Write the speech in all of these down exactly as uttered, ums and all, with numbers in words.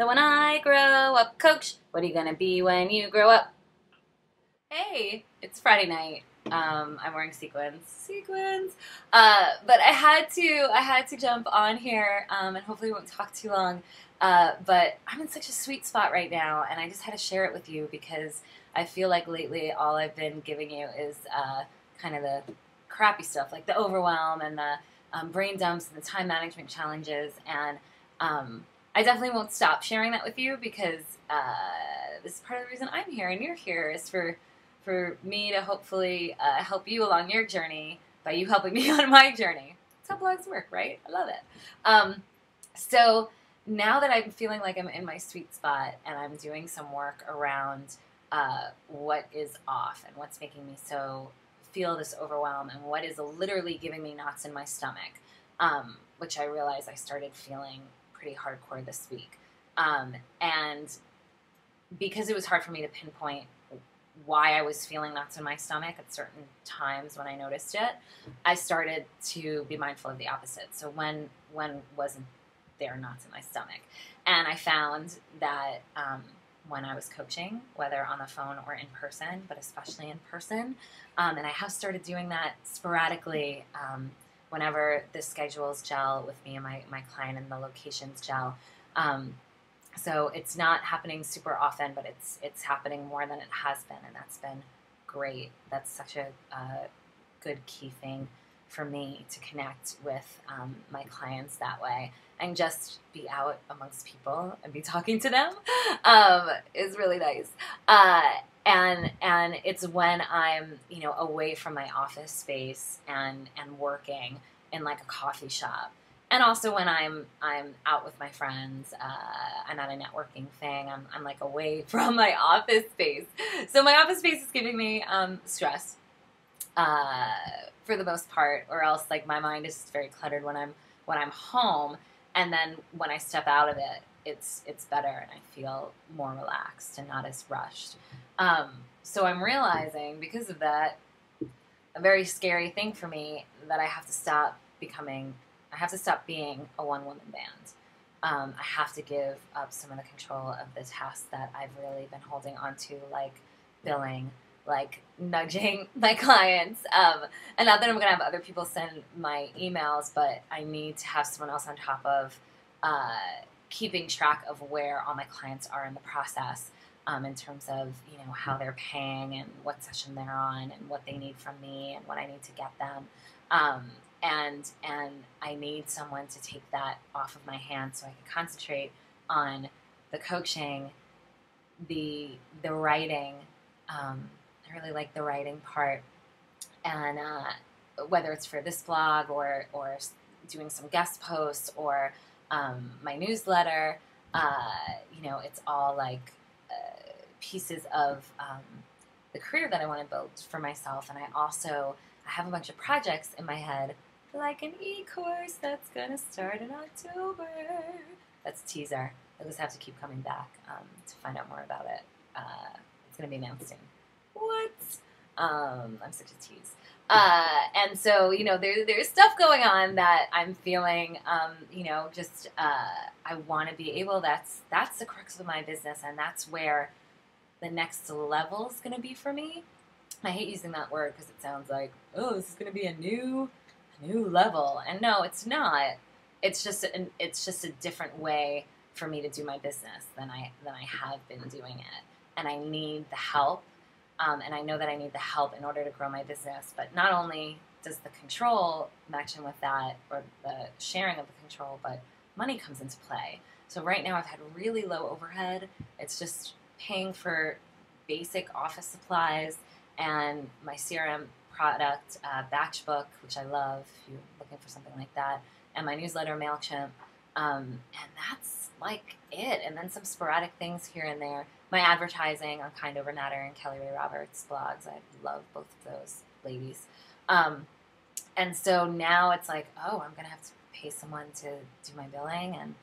The When I Grow Up Coach. What are you gonna be when you grow up? Hey, it's Friday night. Um, I'm wearing sequins. Sequins. Uh, but I had to, I had to jump on here, um, and hopefully we won't talk too long. Uh, but I'm in such a sweet spot right now, and I just had to share it with you because I feel like lately all I've been giving you is uh, kind of the crappy stuff, like the overwhelm and the um, brain dumps and the time management challenges. And um, I definitely won't stop sharing that with you because uh, this is part of the reason I'm here and you're here, is for for me to hopefully uh, help you along your journey by you helping me on my journey. That's how blogs work, right? I love it. Um, so now that I'm feeling like I'm in my sweet spot and I'm doing some work around uh, what is off and what's making me so feel this overwhelm and what is literally giving me knots in my stomach, um, which I realize I started feeling pretty hardcore this week. Um, and because it was hard for me to pinpoint why I was feeling knots in my stomach at certain times when I noticed it, I started to be mindful of the opposite. So when, when wasn't there knots in my stomach? And I found that um, when I was coaching, whether on the phone or in person, but especially in person, um, and I have started doing that sporadically um, whenever the schedules gel with me and my, my client and the locations gel. Um, So it's not happening super often, but it's it's happening more than it has been, and that's been great. That's such a uh, good key thing for me to connect with um, my clients that way, and just be out amongst people and be talking to them um, is really nice. Uh, and and it's when I'm you know away from my office space and and working in like a coffee shop. And also when I'm I'm out with my friends, uh, I'm at a networking thing. I'm I'm like away from my office space, so my office space is giving me um, stress uh, for the most part. Or else, like my mind is very cluttered when I'm when I'm home, and then when I step out of it, it's it's better and I feel more relaxed and not as rushed. Um, so I'm realizing because of that, a very scary thing for me that I have to stop becoming. I have to stop being a one-woman band. Um, I have to give up some of the control of the tasks that I've really been holding onto, like billing, like nudging my clients. Um, and not that I'm going to have other people send my emails, but I need to have someone else on top of uh, keeping track of where all my clients are in the process um, in terms of you know how they're paying and what session they're on and what they need from me and what I need to get them. Um, And, and I need someone to take that off of my hands so I can concentrate on the coaching, the, the writing. Um, I really like the writing part. And uh, whether it's for this blog or, or doing some guest posts or um, my newsletter, uh, you know, it's all like uh, pieces of um, the career that I want to build for myself. And I also I have a bunch of projects in my head, like an e-course that's going to start in October. That's a teaser. I just have to keep coming back um, to find out more about it. Uh, it's going to be announced soon. What? Um, I'm such a tease. Uh, and so, you know, there, there's stuff going on that I'm feeling, um, you know, just uh, I want to be able, that's, that's the crux of my business, and that's where the next level is going to be for me. I hate using that word because it sounds like, oh, this is going to be a new, a new level. And no, it's not. It's just an, it's just a different way for me to do my business than I than I have been doing it. And I need the help. Um, and I know that I need the help in order to grow my business. But not only does the control match in with that, or the sharing of the control, but money comes into play. So right now I've had really low overhead. It's just paying for basic office supplies. And my C R M product, uh, BatchBook, which I love if you're looking for something like that, and my newsletter, MailChimp, um, and that's like it. And then some sporadic things here and there. My advertising on Kind Over Natter and Kelly Rae Roberts blogs. I love both of those ladies. Um, and so now it's like, oh, I'm going to have to pay someone to do my billing and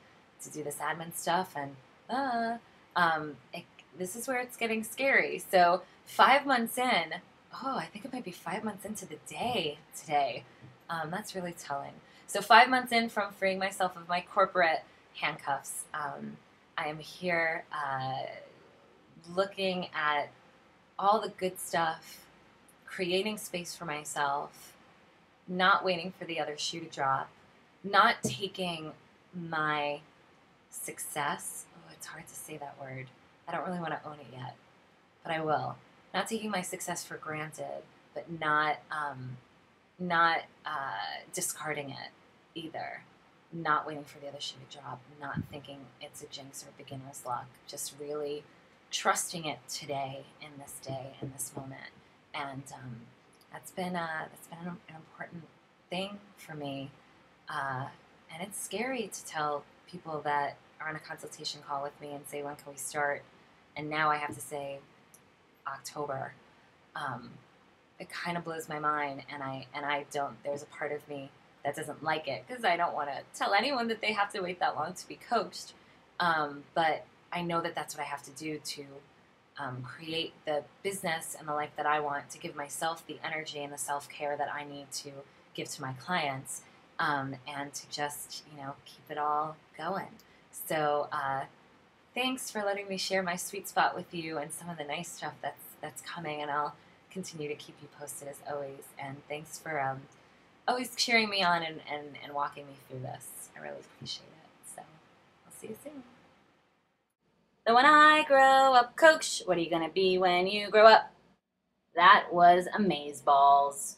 to do this admin stuff. And uh, um, it, this is where it's getting scary. So Five months in, oh, I think it might be five months into the day today. Um, that's really telling. So five months in from freeing myself of my corporate handcuffs, um, I am here uh, looking at all the good stuff, creating space for myself, not waiting for the other shoe to drop, not taking my success, oh, it's hard to say that word. I don't really want to own it yet, but I will. Not taking my success for granted, but not, um, not uh, discarding it either. Not waiting for the other shoe to drop, not thinking it's a jinx or beginner's luck, just really trusting it today, in this day, in this moment. And um, that's been, uh, that's been an important thing for me. Uh, and it's scary to tell people that are on a consultation call with me and say, when can we start? And now I have to say October. Um, it kind of blows my mind, and I, and I don't, there's a part of me that doesn't like it, because I don't want to tell anyone that they have to wait that long to be coached. Um, but I know that that's what I have to do to um, create the business and the life that I want, to give myself the energy and the self-care that I need to give to my clients, um, and to just, you know, keep it all going. So uh, thanks for letting me share my sweet spot with you and some of the nice stuff that's, that's coming, and I'll continue to keep you posted as always. And thanks for um, always cheering me on and, and, and walking me through this. I really appreciate it. So I'll see you soon. So when I grow up, coach, what are you going to be when you grow up? That was amazeballs.